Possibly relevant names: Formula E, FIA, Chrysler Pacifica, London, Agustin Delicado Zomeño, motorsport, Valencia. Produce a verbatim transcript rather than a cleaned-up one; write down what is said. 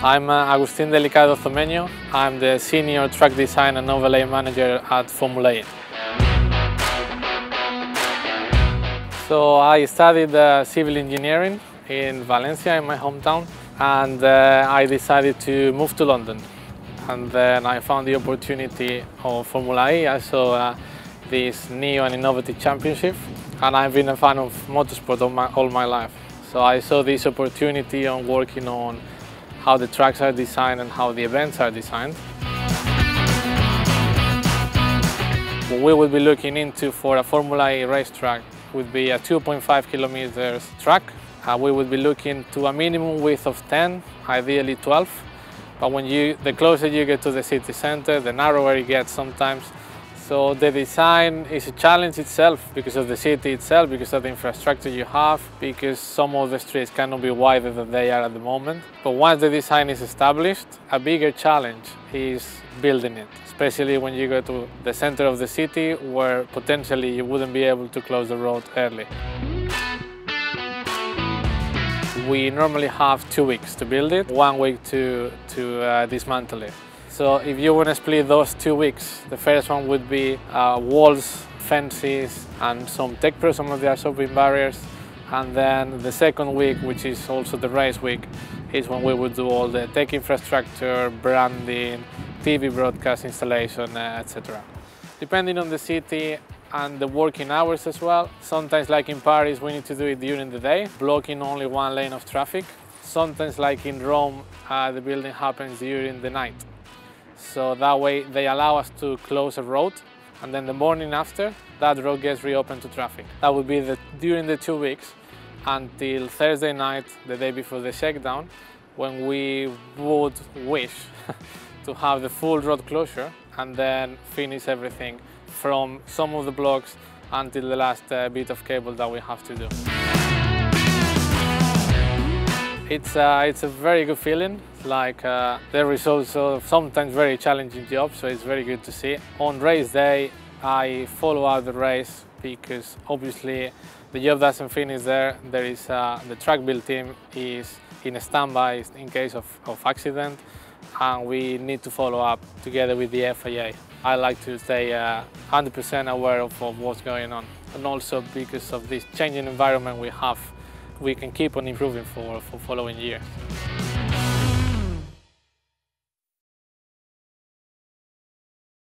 I'm uh, Agustin Delicado Zomeño. I'm the Senior Track Design and Overlay Manager at Formula E. So I studied uh, civil engineering in Valencia, in my hometown, and uh, I decided to move to London. And then I found the opportunity of Formula E. I saw uh, this new and innovative championship, and I've been a fan of motorsport all my, all my life. So I saw this opportunity on working on how the tracks are designed and how the events are designed. What we would be looking into for a Formula E racetrack would be a two point five kilometers track. Uh, we would be looking to a minimum width of ten, ideally twelve. But when you, the closer you get to the city center, the narrower it gets sometimes. So the design is a challenge itself because of the city itself, because of the infrastructure you have, because some of the streets cannot be wider than they are at the moment. But once the design is established, a bigger challenge is building it, especially when you go to the center of the city where potentially you wouldn't be able to close the road early. We normally have two weeks to build it, one week to, to uh, dismantle it. So if you want to split those two weeks, the first one would be uh, walls, fences, and some tech pro, some of the absorbing barriers. And then the second week, which is also the race week, is when we would do all the tech infrastructure, branding, T V broadcast installation, uh, et cetera. Depending on the city and the working hours as well, sometimes like in Paris, we need to do it during the day, blocking only one lane of traffic. Sometimes like in Rome, uh, the building happens during the night. So that way they allow us to close a road, and then the morning after, that road gets reopened to traffic. That would be the, during the two weeks until Thursday night, the day before the shakedown, when we would wish to have the full road closure and then finish everything from some of the blocks until the last uh, bit of cable that we have to do. It's, uh, it's a very good feeling. Like uh, there is also sometimes very challenging jobs, so it's very good to see. On race day, I follow out the race because obviously the job doesn't finish there. There is uh, the track build team is in a standby in case of, of accident, and we need to follow up together with the F I A. I like to stay uh, one hundred percent aware of, of what's going on, and also because of this changing environment we have, we can keep on improving for, for following years.